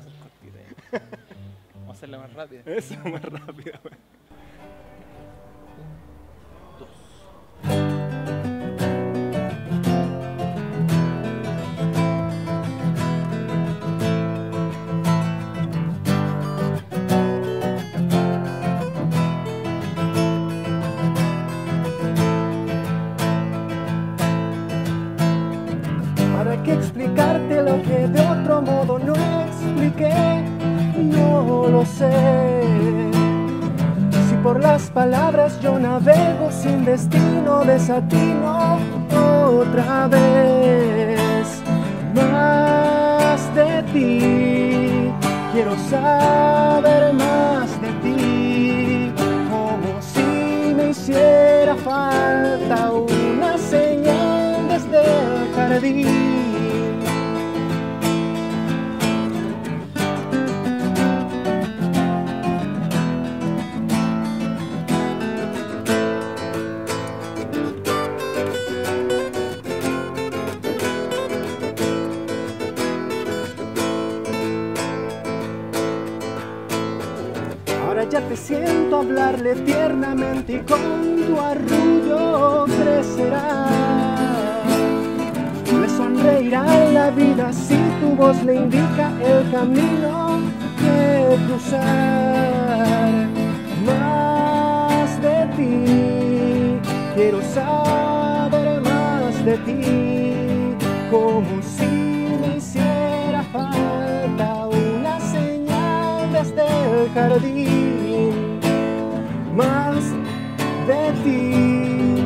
a hacer cortita. ¿Eh? Vamos a hacerla más rápida. Eso, más rápida, güey. Explicarte lo que de otro modo no expliqué, no lo sé. Si por las palabras yo navego sin destino, desatino otra vez. Más de ti, quiero saber más de ti, como si me hiciera falta una señal desde el jardín. Ya te siento hablarle tiernamente y con tu arrullo crecerá. Le sonreirá la vida si tu voz le indica el camino que cruzar. Más de ti, quiero saber más de ti, como si me hiciera falta una señal desde el jardín. Más de ti,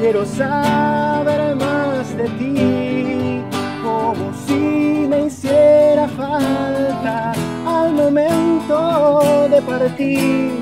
quiero saber más de ti, como si me hiciera falta al momento de partir.